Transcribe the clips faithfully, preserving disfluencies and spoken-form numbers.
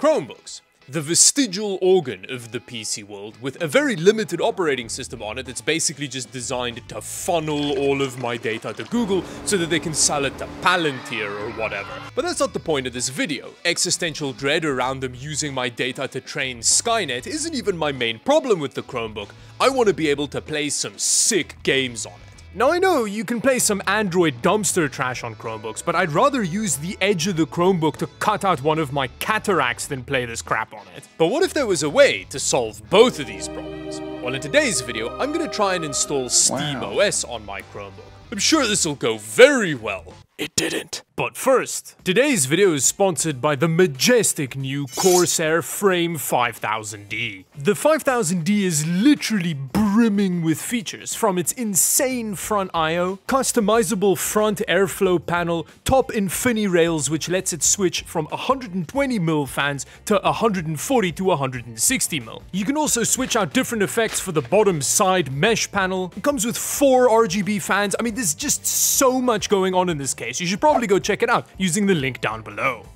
Chromebooks, the vestigial organ of the P C world, with a very limited operating system on it that's basically just designed to funnel all of my data to Google so that they can sell it to Palantir or whatever. But that's not the point of this video. Existential dread around them using my data to train Skynet isn't even my main problem with the Chromebook. I want to be able to play some sick games on it. Now I know you can play some Android dumpster trash on Chromebooks, but I'd rather use the edge of the Chromebook to cut out one of my cataracts than play this crap on it. But what if there was a way to solve both of these problems? Well, in today's video, I'm gonna try and install SteamOS on my Chromebook. I'm sure this'll go very well. It didn't. But first, today's video is sponsored by the majestic new Corsair Frame five thousand D. The five thousand D is literally brimming with features, from its insane front I O, customizable front airflow panel, top Infini rails which lets it switch from one hundred twenty millimeter fans to one hundred forty to one hundred sixty millimeter. You can also switch out different effects for the bottom side mesh panel. It comes with four R G B fans. I mean, there's just so much going on in this case. You should probably go check it out using the link down below.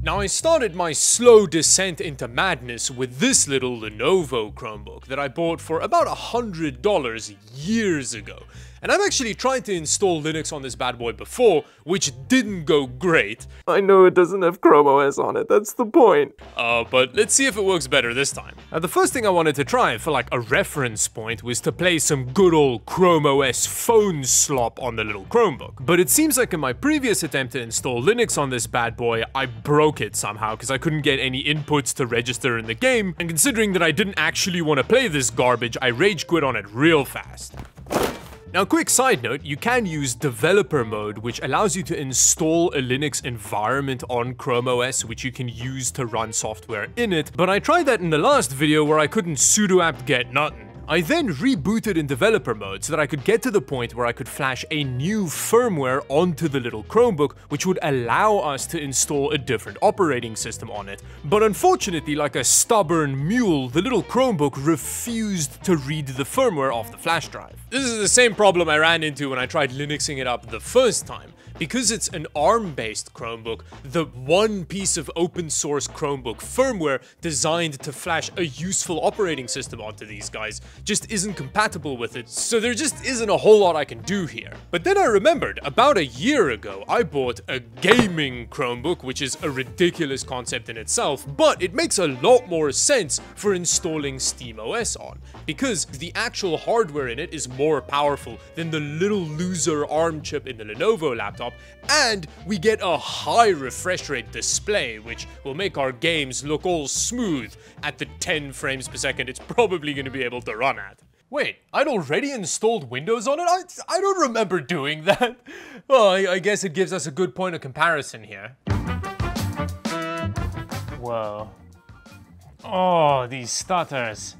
Now I started my slow descent into madness with this little Lenovo Chromebook that I bought for about one hundred dollars years ago. And I've actually tried to install Linux on this bad boy before, which didn't go great. I know it doesn't have Chrome O S on it, that's the point. Uh, but let's see if it works better this time. Now the first thing I wanted to try for like a reference point was to play some good old Chrome O S phone slop on the little Chromebook. But it seems like in my previous attempt to install Linux on this bad boy, I broke it somehow because I couldn't get any inputs to register in the game. And considering that I didn't actually want to play this garbage, I rage quit on it real fast. Now, quick side note, you can use developer mode, which allows you to install a Linux environment on Chrome O S, which you can use to run software in it, but I tried that in the last video where I couldn't sudo apt get nothing. I then rebooted in developer mode so that I could get to the point where I could flash a new firmware onto the little Chromebook, which would allow us to install a different operating system on it. But unfortunately, like a stubborn mule, the little Chromebook refused to read the firmware off the flash drive. This is the same problem I ran into when I tried Linuxing it up the first time. Because it's an ARM-based Chromebook, the one piece of open source Chromebook firmware designed to flash a useful operating system onto these guys just isn't compatible with it, so there just isn't a whole lot I can do here. But then I remembered, about a year ago, I bought a gaming Chromebook, which is a ridiculous concept in itself, but it makes a lot more sense for installing SteamOS on, because the actual hardware in it is more powerful than the little loser ARM chip in the Lenovo laptop, and we get a high refresh rate display, which will make our games look all smooth at the ten frames per second it's probably going to be able to run at. Wait, I'd already installed Windows on it? I, I don't remember doing that. Well, I, I guess it gives us a good point of comparison here. Whoa. Oh, these stutters.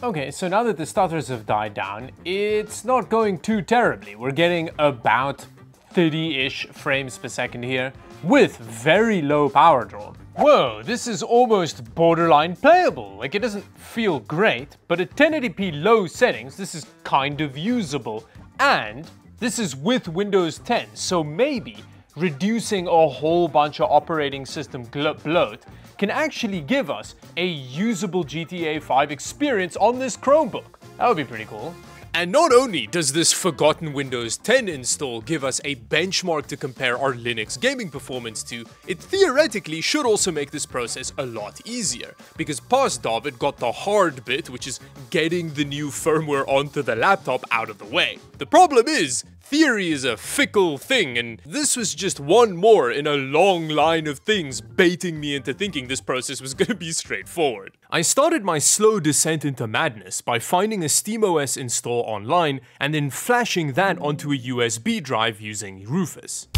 Okay, so now that the stutters have died down, it's not going too terribly. We're getting about thirty-ish frames per second here, with very low power draw. Whoa, this is almost borderline playable. Like, it doesn't feel great, but at ten eighty p low settings, this is kind of usable. And this is with Windows ten, so maybe reducing a whole bunch of operating system bloat can actually give us a usable G T A five experience on this Chromebook. That would be pretty cool. And not only does this forgotten Windows ten install give us a benchmark to compare our Linux gaming performance to, it theoretically should also make this process a lot easier, because past David got the hard bit, which is getting the new firmware onto the laptop, out of the way. The problem is, theory is a fickle thing, and this was just one more in a long line of things baiting me into thinking this process was going to be straightforward. I started my slow descent into madness by finding a SteamOS install online and then flashing that onto a U S B drive using Rufus.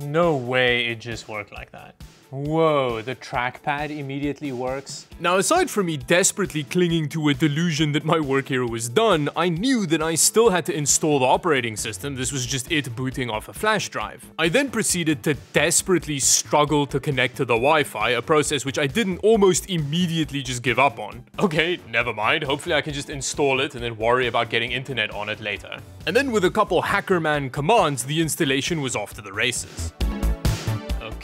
No way it just worked like that. Whoa, the trackpad immediately works. Now, aside from me desperately clinging to a delusion that my work here was done, I knew that I still had to install the operating system. This was just it booting off a flash drive. I then proceeded to desperately struggle to connect to the Wi-Fi, a process which I didn't almost immediately just give up on. Okay, never mind. Hopefully I can just install it and then worry about getting internet on it later. And then with a couple hackerman commands, the installation was off to the races.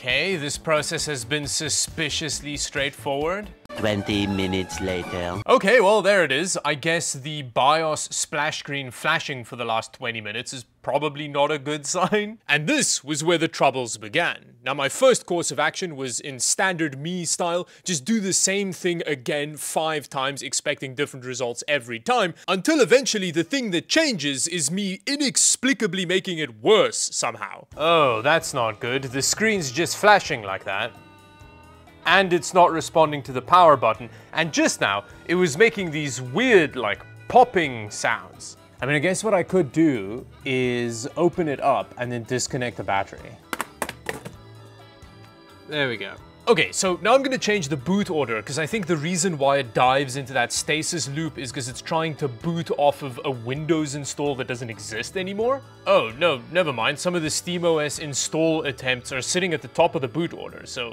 Okay, this process has been suspiciously straightforward. twenty minutes later. Okay, well, there it is. I guess the BIOS splash screen flashing for the last twenty minutes is probably not a good sign. And this was where the troubles began. Now, my first course of action was in standard me style, just do the same thing again five times, expecting different results every time, until eventually the thing that changes is me inexplicably making it worse somehow. Oh, that's not good. The screen's just flashing like that. And it's not responding to the power button. And just now, it was making these weird, like, popping sounds. I mean, I guess what I could do is open it up and then disconnect the battery. There we go. Okay, so now I'm gonna change the boot order, because I think the reason why it dives into that stasis loop is because it's trying to boot off of a Windows install that doesn't exist anymore. Oh, no, never mind. Some of the SteamOS install attempts are sitting at the top of the boot order, so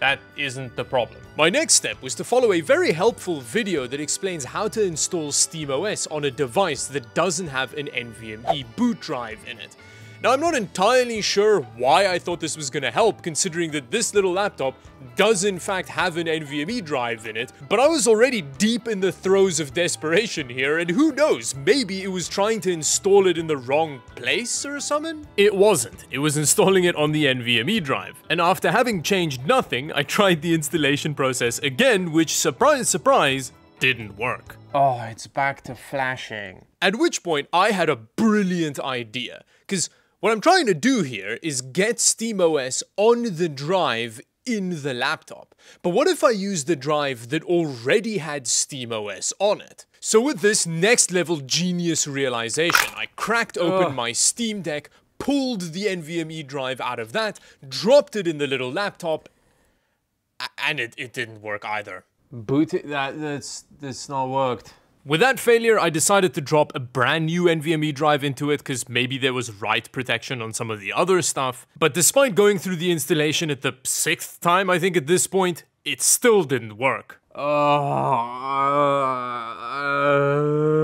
that isn't the problem. My next step was to follow a very helpful video that explains how to install SteamOS on a device that doesn't have an N V M E boot drive in it. Now, I'm not entirely sure why I thought this was gonna help, considering that this little laptop does in fact have an N V M E drive in it, but I was already deep in the throes of desperation here, and who knows, maybe it was trying to install it in the wrong place or something? It wasn't. It was installing it on the N V M E drive. And after having changed nothing, I tried the installation process again, which, surprise, surprise, didn't work. Oh, it's back to flashing. At which point, I had a brilliant idea, because what I'm trying to do here is get SteamOS on the drive in the laptop. But what if I use the drive that already had SteamOS on it? So with this next level genius realization, I cracked open Ugh. my Steam Deck, pulled the N V M E drive out of that, dropped it in the little laptop, and it, it didn't work either. Boot it, that, that's, that's not worked. With that failure, I decided to drop a brand new N V M E drive into it, because maybe there was write protection on some of the other stuff. But despite going through the installation at the sixth time, I think at this point, it still didn't work. Oh, uh, uh, uh.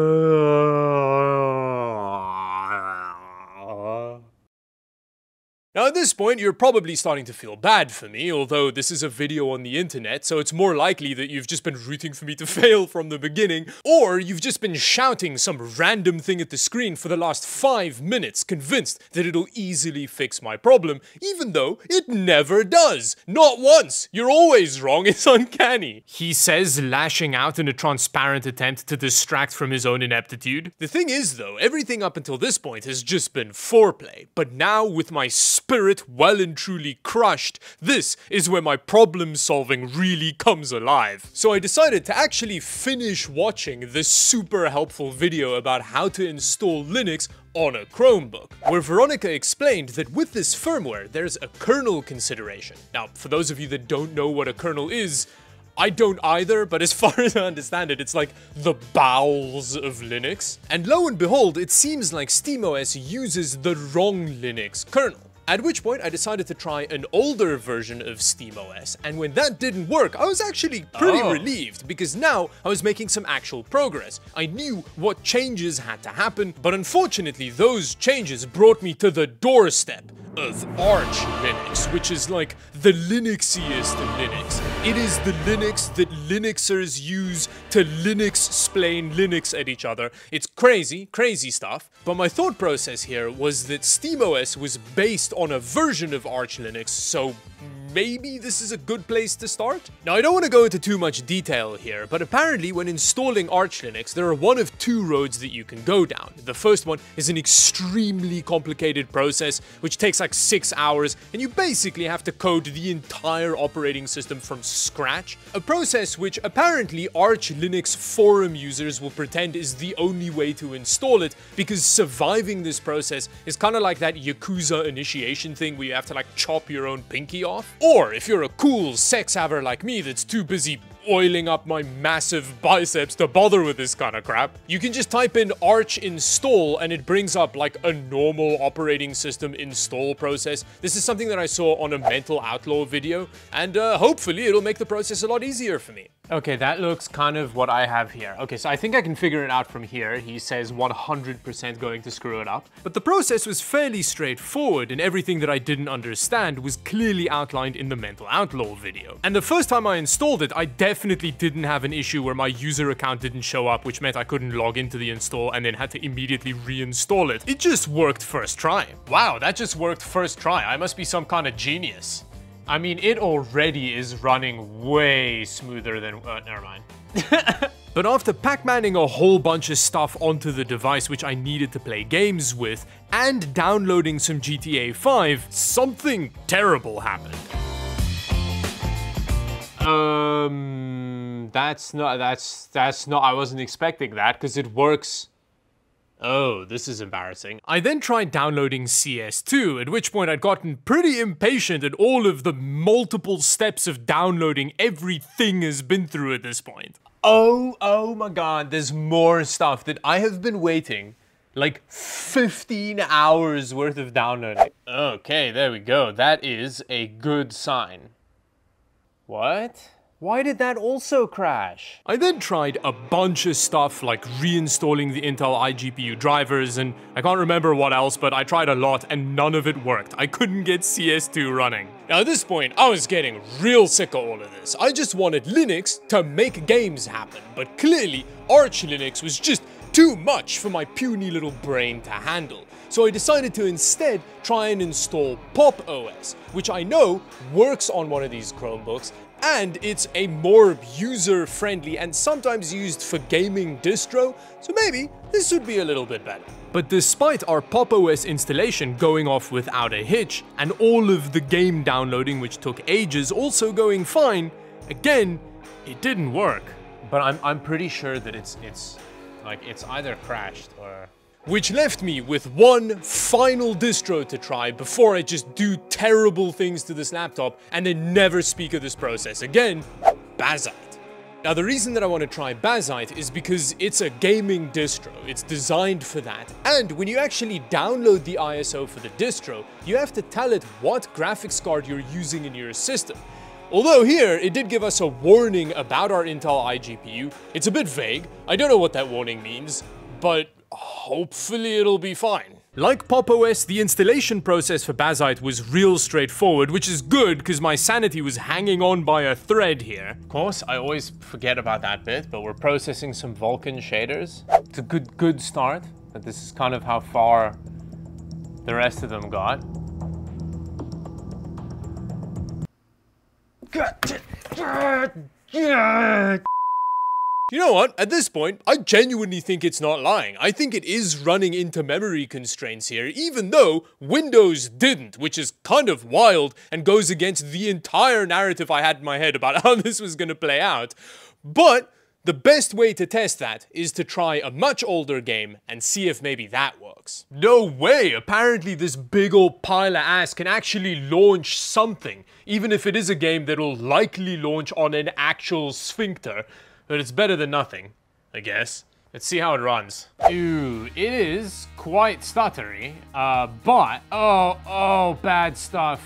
Now at this point, you're probably starting to feel bad for me, although this is a video on the internet, so it's more likely that you've just been rooting for me to fail from the beginning, or you've just been shouting some random thing at the screen for the last five minutes, convinced that it'll easily fix my problem, even though it never does. Not once. You're always wrong. It's uncanny. He says, lashing out in a transparent attempt to distract from his own ineptitude. The thing is, though, everything up until this point has just been foreplay, but now with my spirit well and truly crushed, this is where my problem solving really comes alive. So I decided to actually finish watching this super helpful video about how to install Linux on a Chromebook, where Veronica explained that with this firmware, there's a kernel consideration. Now, for those of you that don't know what a kernel is, I don't either, but as far as I understand it, it's like the bowels of Linux. And lo and behold, it seems like SteamOS uses the wrong Linux kernel. At which point, I decided to try an older version of SteamOS, and when that didn't work, I was actually pretty oh. relieved, because now I was making some actual progress. I knew what changes had to happen, but unfortunately, those changes brought me to the doorstep of Arch Linux, which is like the Linuxiest of Linux. It is the Linux that Linuxers use to Linux-splain Linux at each other. It's crazy, crazy stuff. But my thought process here was that SteamOS was based on a version of Arch Linux, so maybe this is a good place to start? Now, I don't want to go into too much detail here, but apparently when installing Arch Linux, there are one of two roads that you can go down. The first one is an extremely complicated process, which takes like six hours, and you basically have to code the entire operating system from scratch, a process which apparently Arch Linux forum users will pretend is the only way to install it, because surviving this process is kind of like that Yakuza initiation thing where you have to like chop your own pinky off. Or if you're a cool sex haver like me that's too busy oiling up my massive biceps to bother with this kind of crap. You can just type in Arch install and it brings up like a normal operating system install process. This is something that I saw on a Mental Outlaw video, and uh, hopefully it'll make the process a lot easier for me. Okay, that looks kind of what I have here. Okay, so I think I can figure it out from here. He says one hundred percent going to screw it up. But the process was fairly straightforward, and everything that I didn't understand was clearly outlined in the Mental Outlaw video. And the first time I installed it, I definitely didn't have an issue where my user account didn't show up, which meant I couldn't log into the install and then had to immediately reinstall it. It just worked first try. Wow, that just worked first try. I must be some kind of genius. I mean, it already is running way smoother than... Uh, never mind. But after Pac-Manning a whole bunch of stuff onto the device which I needed to play games with, and downloading some G T A five, something terrible happened. Um, that's not, that's, that's not, I wasn't expecting that, because it works... Oh, this is embarrassing. I then tried downloading C S two, at which point I'd gotten pretty impatient at all of the multiple steps of downloading everything has been through at this point. Oh, oh my god, there's more stuff that I have been waiting like fifteen hours worth of downloading. Okay, there we go. That is a good sign. What? Why did that also crash? I then tried a bunch of stuff like reinstalling the Intel iGPU drivers, and I can't remember what else, but I tried a lot and none of it worked. I couldn't get C S two running. Now at this point, I was getting real sick of all of this. I just wanted Linux to make games happen, but clearly Arch Linux was just too much for my puny little brain to handle. So I decided to instead try and install Pop O S, which I know works on one of these Chromebooks, and it's a more user-friendly and sometimes used for gaming distro, so maybe this would be a little bit better. But despite our Pop O S installation going off without a hitch, and all of the game downloading which took ages also going fine, again, it didn't work. But I'm, I'm pretty sure that it's, it's, like, it's either crashed or... Which left me with one final distro to try before I just do terrible things to this laptop and then never speak of this process again, Bazite. Now the reason that I want to try Bazite is because it's a gaming distro, it's designed for that, and when you actually download the I S O for the distro, you have to tell it what graphics card you're using in your system. Although here, it did give us a warning about our Intel iGPU. It's a bit vague, I don't know what that warning means, but hopefully it'll be fine. Like Pop O S, the installation process for Bazite was real straightforward, which is good because my sanity was hanging on by a thread here. Of course, I always forget about that bit, but we're processing some Vulkan shaders. It's a good, good start, but this is kind of how far the rest of them got. You know what, at this point, I genuinely think it's not lying. I think it is running into memory constraints here, even though Windows didn't, which is kind of wild and goes against the entire narrative I had in my head about how this was going to play out. But the best way to test that is to try a much older game and see if maybe that works. No way! Apparently this big old pile of ass can actually launch something, even if it is a game that'll likely launch on an actual sphincter. But it's better than nothing, I guess. Let's see how it runs. Ooh, it is quite stuttery, uh, but... Oh, oh, bad stuff.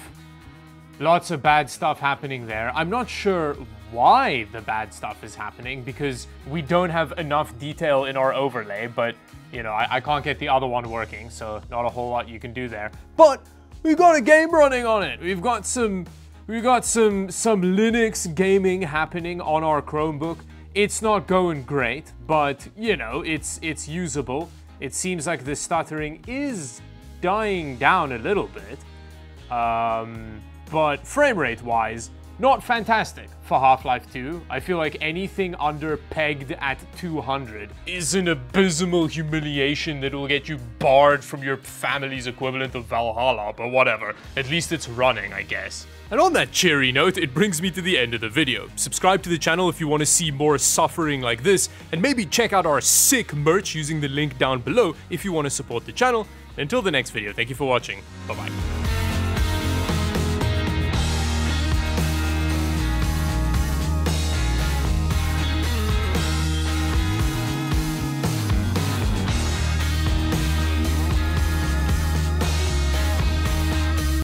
Lots of bad stuff happening there. I'm not sure why the bad stuff is happening, because we don't have enough detail in our overlay, but, you know, I, I can't get the other one working, so not a whole lot you can do there. But we've got a game running on it! We've got some... We've got some, some Linux gaming happening on our Chromebook. It's not going great, but, you know, it's, it's usable. It seems like the stuttering is dying down a little bit. Um, but frame rate-wise, not fantastic for Half-Life two. I feel like anything under pegged at two hundred is an abysmal humiliation that will get you barred from your family's equivalent of Valhalla, but whatever. At least it's running, I guess. And on that cheery note, it brings me to the end of the video. Subscribe to the channel if you want to see more suffering like this, and maybe check out our sick merch using the link down below if you want to support the channel. Until the next video, thank you for watching. Bye-bye.